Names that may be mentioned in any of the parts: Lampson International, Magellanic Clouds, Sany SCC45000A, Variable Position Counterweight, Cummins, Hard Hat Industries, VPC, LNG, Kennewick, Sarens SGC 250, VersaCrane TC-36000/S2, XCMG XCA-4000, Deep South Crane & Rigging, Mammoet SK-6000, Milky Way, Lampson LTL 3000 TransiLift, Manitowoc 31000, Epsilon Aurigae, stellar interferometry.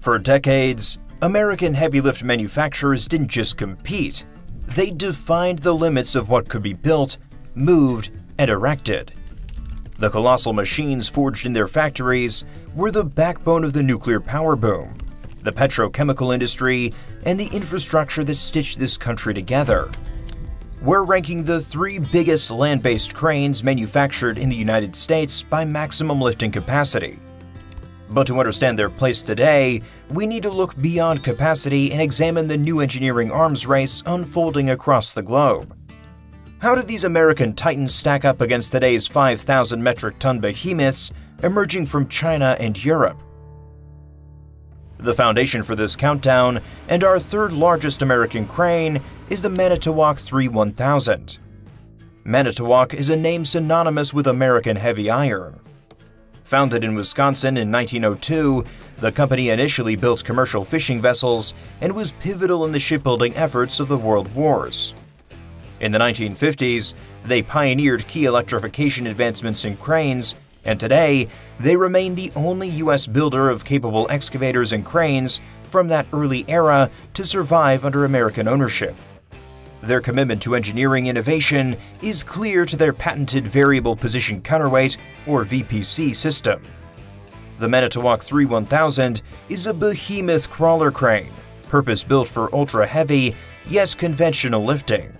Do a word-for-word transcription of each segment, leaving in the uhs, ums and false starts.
For decades, American heavy lift manufacturers didn't just compete, they defined the limits of what could be built, moved, and erected. The colossal machines forged in their factories were the backbone of the nuclear power boom, the petrochemical industry, and the infrastructure that stitched this country together. We're ranking the three biggest land-based cranes manufactured in the United States by maximum lifting capacity. But to understand their place today, we need to look beyond capacity and examine the new engineering arms race unfolding across the globe. How do these American titans stack up against today's five thousand metric ton behemoths emerging from China and Europe? The foundation for this countdown, and our third largest American crane, is the Manitowoc three one thousand. Manitowoc is a name synonymous with American heavy iron. Founded in Wisconsin in nineteen oh two, the company initially built commercial fishing vessels and was pivotal in the shipbuilding efforts of the World Wars. In the nineteen fifties, they pioneered key electrification advancements in cranes, and today, they remain the only U S builder of capable excavators and cranes from that early era to survive under American ownership. Their commitment to engineering innovation is clear to their patented Variable Position Counterweight, or V P C, system. The Manitowoc three one thousand is a behemoth crawler crane, purpose-built for ultra-heavy, yet conventional lifting.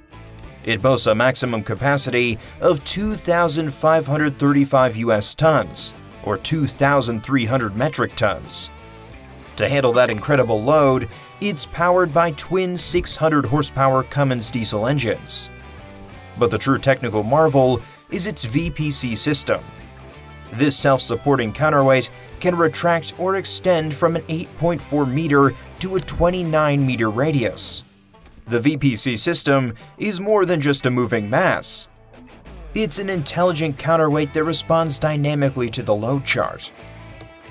It boasts a maximum capacity of two thousand five hundred thirty-five U S tons, or two thousand three hundred metric tons. To handle that incredible load, it's powered by twin six hundred horsepower Cummins diesel engines. But the true technical marvel is its V P C system. This self-supporting counterweight can retract or extend from an eight point four meter to a twenty-nine meter radius. The V P C system is more than just a moving mass. It's an intelligent counterweight that responds dynamically to the load chart.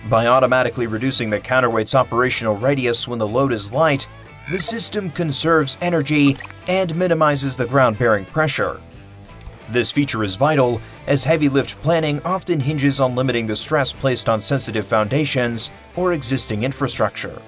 By automatically reducing the counterweight's operational radius when the load is light, the system conserves energy and minimizes the ground-bearing pressure. This feature is vital, as heavy lift planning often hinges on limiting the stress placed on sensitive foundations or existing infrastructure.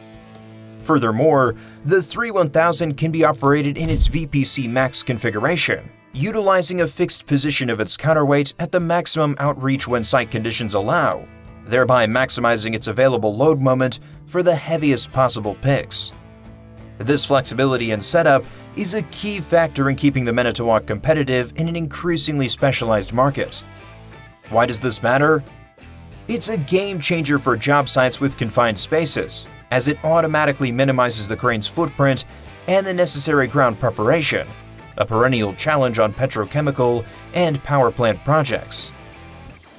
Furthermore, the three one thousand can be operated in its V P C max configuration, utilizing a fixed position of its counterweight at the maximum outreach when site conditions allow, thereby maximizing its available load moment for the heaviest possible picks. This flexibility in setup is a key factor in keeping the Manitowoc competitive in an increasingly specialized market. Why does this matter? It's a game-changer for job sites with confined spaces, as it automatically minimizes the crane's footprint and the necessary ground preparation, a perennial challenge on petrochemical and power plant projects.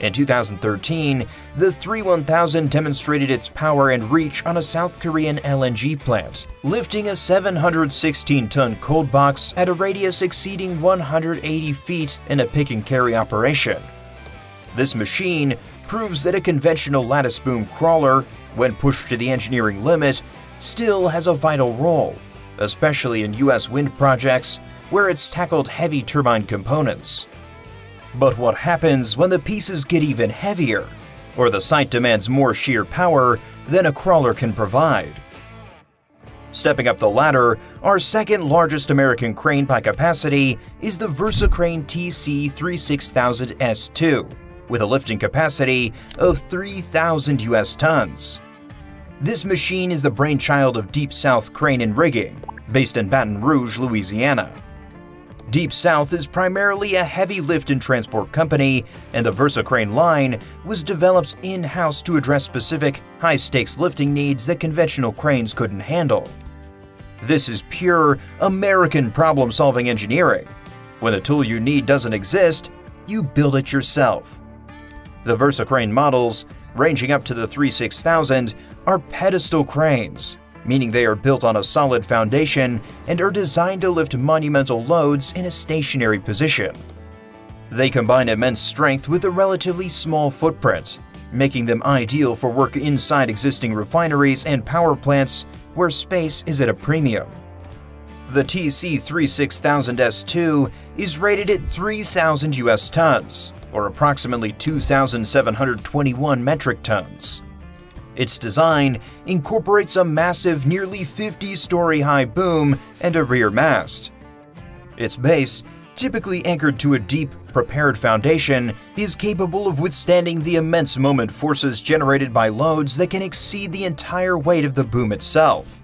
In two thousand thirteen, the three one thousand demonstrated its power and reach on a South Korean L N G plant, lifting a seven hundred sixteen ton cold box at a radius exceeding one hundred eighty feet in a pick-and-carry operation. This machine proves that a conventional lattice boom crawler, when pushed to the engineering limit, still has a vital role, especially in U S wind projects where it's tackled heavy turbine components. But what happens when the pieces get even heavier, or the site demands more sheer power than a crawler can provide? Stepping up the ladder, our second largest American crane by capacity is the VersaCrane T C three six thousand S two. With a lifting capacity of three thousand U S tons. This machine is the brainchild of Deep South Crane and Rigging, based in Baton Rouge, Louisiana. Deep South is primarily a heavy lift and transport company, and the VersaCrane line was developed in-house to address specific, high-stakes lifting needs that conventional cranes couldn't handle. This is pure American problem-solving engineering. When the tool you need doesn't exist, you build it yourself. The VersaCrane models, ranging up to the three six thousand, are pedestal cranes, meaning they are built on a solid foundation and are designed to lift monumental loads in a stationary position. They combine immense strength with a relatively small footprint, making them ideal for work inside existing refineries and power plants where space is at a premium. The T C three six thousand S two is rated at three thousand U S tons, or approximately two thousand seven hundred twenty-one metric tons. Its design incorporates a massive, nearly fifty-story high boom and a rear mast. Its base, typically anchored to a deep, prepared foundation, is capable of withstanding the immense moment forces generated by loads that can exceed the entire weight of the boom itself.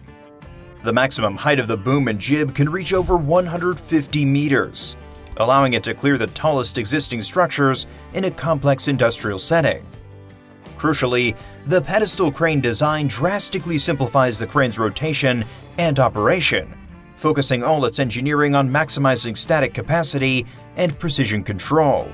The maximum height of the boom and jib can reach over one hundred fifty meters, allowing it to clear the tallest existing structures in a complex industrial setting. Crucially, the pedestal crane design drastically simplifies the crane's rotation and operation, focusing all its engineering on maximizing static capacity and precision control.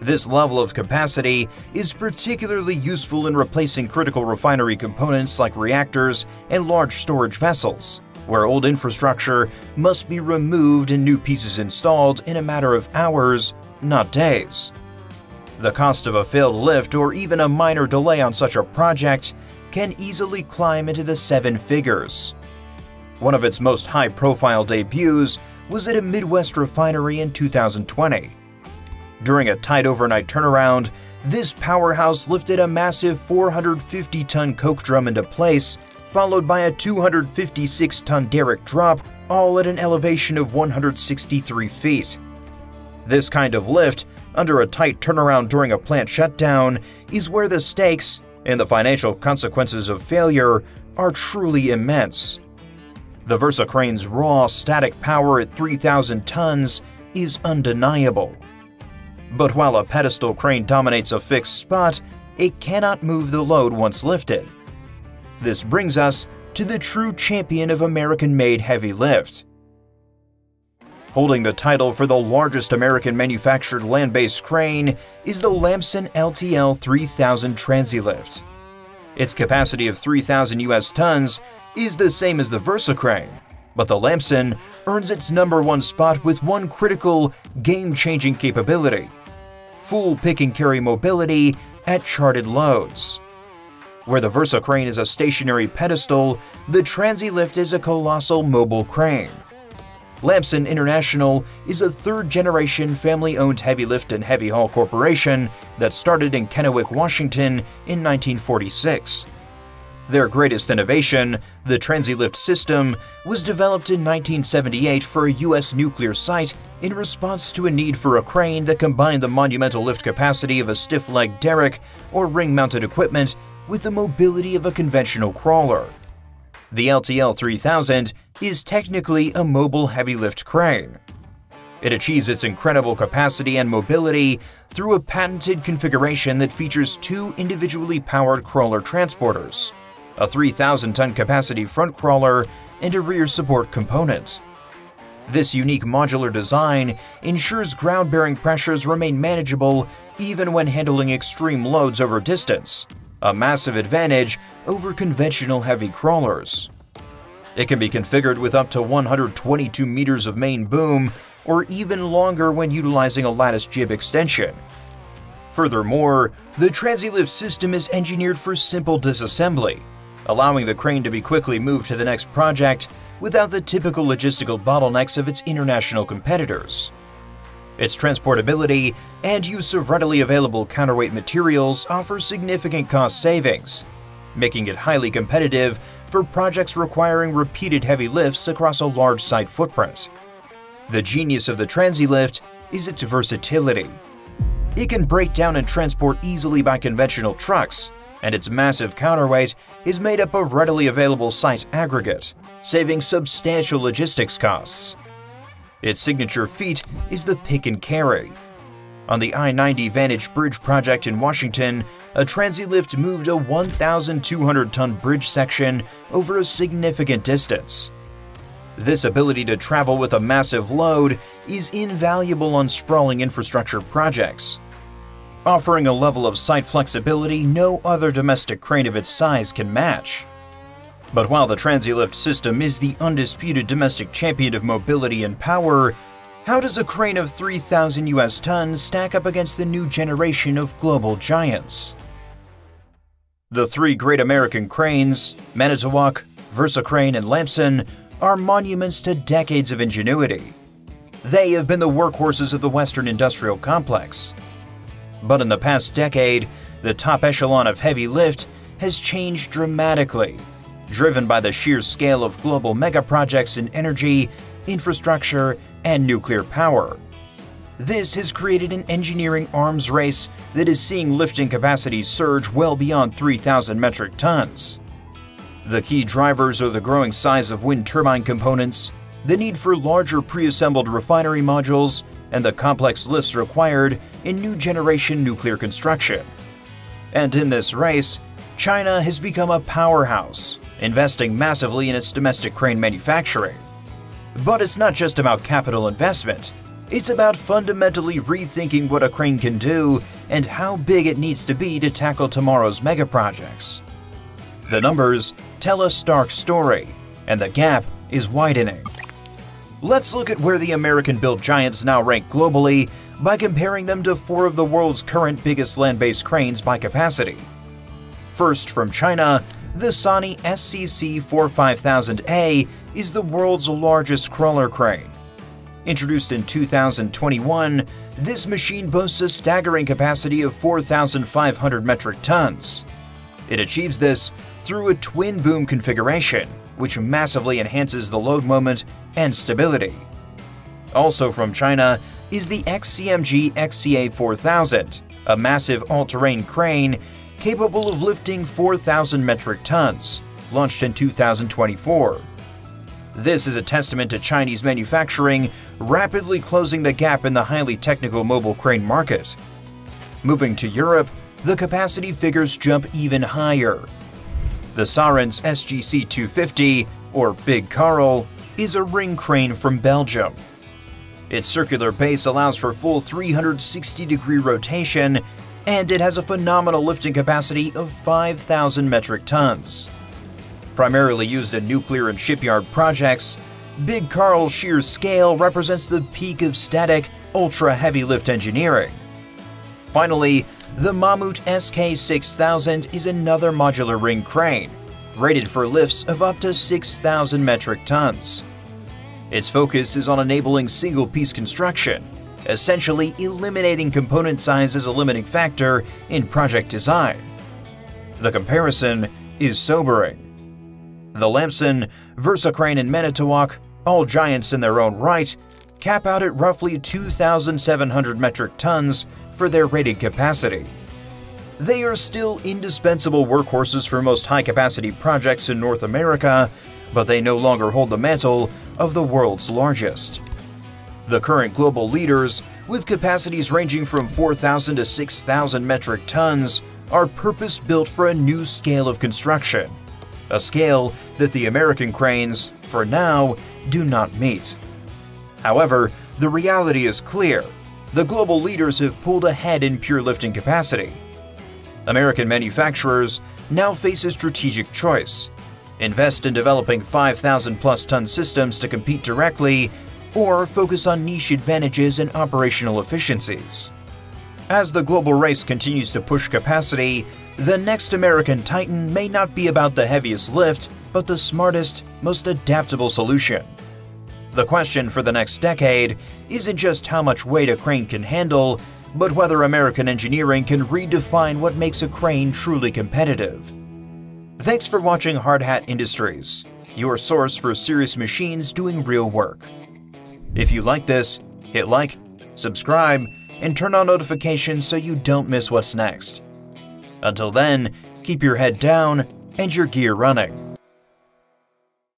This level of capacity is particularly useful in replacing critical refinery components like reactors and large storage vessels, where old infrastructure must be removed and new pieces installed in a matter of hours, not days. The cost of a failed lift or even a minor delay on such a project can easily climb into the seven figures. One of its most high-profile debuts was at a Midwest refinery in two thousand twenty. During a tight overnight turnaround, this powerhouse lifted a massive four hundred fifty ton coke drum into place, followed by a two hundred fifty-six ton derrick drop, all at an elevation of one hundred sixty-three feet. This kind of lift, under a tight turnaround during a plant shutdown, is where the stakes and the financial consequences of failure are truly immense. The VersaCrane's raw static power at three thousand tons is undeniable. But while a pedestal crane dominates a fixed spot, it cannot move the load once lifted. This brings us to the true champion of American-made heavy lift. Holding the title for the largest American-manufactured land-based crane is the Lampson L T L three thousand TransiLift. Its capacity of three thousand U S tons is the same as the VersaCrane, but the Lampson earns its number one spot with one critical, game-changing capability: full pick-and-carry mobility at charted loads. Where the VersaCrane is a stationary pedestal, the TransiLift is a colossal mobile crane. Lampson International is a third-generation family-owned heavy lift and heavy haul corporation that started in Kennewick, Washington in nineteen forty-six. Their greatest innovation, the TransiLift system, was developed in nineteen seventy-eight for a U S nuclear site in response to a need for a crane that combined the monumental lift capacity of a stiff-legged derrick or ring-mounted equipment with the mobility of a conventional crawler. The L T L three thousand is technically a mobile heavy lift crane. It achieves its incredible capacity and mobility through a patented configuration that features two individually powered crawler transporters, a three thousand ton capacity front crawler and a rear support component. This unique modular design ensures ground-bearing pressures remain manageable even when handling extreme loads over distance, a massive advantage over conventional heavy crawlers. It can be configured with up to one hundred twenty-two meters of main boom, or even longer when utilizing a lattice jib extension. Furthermore, the TransiLift system is engineered for simple disassembly, allowing the crane to be quickly moved to the next project without the typical logistical bottlenecks of its international competitors. Its transportability and use of readily available counterweight materials offer significant cost savings, making it highly competitive for projects requiring repeated heavy lifts across a large site footprint. The genius of the TransiLift is its versatility. It can break down and transport easily by conventional trucks, and its massive counterweight is made up of readily available site aggregate, saving substantial logistics costs. Its signature feat is the pick and carry. On the I ninety Vantage Bridge project in Washington, a TransiLift moved a one thousand two hundred ton bridge section over a significant distance. This ability to travel with a massive load is invaluable on sprawling infrastructure projects, offering a level of site flexibility no other domestic crane of its size can match. But while the TransiLift system is the undisputed domestic champion of mobility and power, how does a crane of three thousand U S tons stack up against the new generation of global giants? The three great American cranes, Manitowoc, VersaCrane, and Lampson, are monuments to decades of ingenuity. They have been the workhorses of the Western industrial complex. But in the past decade, the top echelon of heavy lift has changed dramatically, driven by the sheer scale of global megaprojects in energy, infrastructure, and nuclear power. This has created an engineering arms race that is seeing lifting capacities surge well beyond three thousand metric tons. The key drivers are the growing size of wind turbine components, the need for larger pre-assembled refinery modules, and the complex lifts required in new generation nuclear construction. And in this race, China has become a powerhouse, investing massively in its domestic crane manufacturing. But it's not just about capital investment. It's about fundamentally rethinking what a crane can do and how big it needs to be to tackle tomorrow's megaprojects. The numbers tell a stark story, and the gap is widening. Let's look at where the American-built giants now rank globally by comparing them to four of the world's current biggest land-based cranes by capacity. First, from China, the Sany S C C four five thousand A is the world's largest crawler crane. Introduced in two thousand twenty-one, this machine boasts a staggering capacity of four thousand five hundred metric tons. It achieves this through a twin boom configuration, which massively enhances the load moment and stability. Also from China is the X C M G X C A four thousand, a massive all-terrain crane capable of lifting four thousand metric tons, launched in two thousand twenty-four. This is a testament to Chinese manufacturing rapidly closing the gap in the highly technical mobile crane market. Moving to Europe, the capacity figures jump even higher. The Sarens S G C two fifty, or Big Carl, is a ring crane from Belgium. Its circular base allows for full three hundred sixty degree rotation, and it has a phenomenal lifting capacity of five thousand metric tons. Primarily used in nuclear and shipyard projects, Big Carl's sheer scale represents the peak of static, ultra-heavy lift engineering. Finally, the Mammoet S K six thousand is another modular ring crane, rated for lifts of up to six thousand metric tons. Its focus is on enabling single-piece construction, essentially eliminating component size as a limiting factor in project design. The comparison is sobering. The Lampson, VersaCrane, and Manitowoc, all giants in their own right, cap out at roughly two thousand seven hundred metric tons for their rated capacity. They are still indispensable workhorses for most high-capacity projects in North America, but they no longer hold the mantle of the world's largest. The current global leaders, with capacities ranging from four thousand to six thousand metric tons, are purpose-built for a new scale of construction, a scale that the American cranes, for now, do not meet. However, the reality is clear. The global leaders have pulled ahead in pure lifting capacity. American manufacturers now face a strategic choice: invest in developing five thousand plus ton systems to compete directly, or focus on niche advantages and operational efficiencies. As the global race continues to push capacity, the next American titan may not be about the heaviest lift, but the smartest, most adaptable solution. The question for the next decade isn't just how much weight a crane can handle, but whether American engineering can redefine what makes a crane truly competitive. Thanks for watching Hard Hat Industries, your source for serious machines doing real work. If you like this, hit like, subscribe, and turn on notifications so you don't miss what's next. Until then, keep your head down and your gear running.